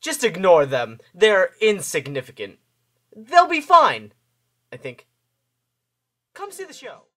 Just ignore them. They're insignificant. They'll be fine, I think. Come see the show.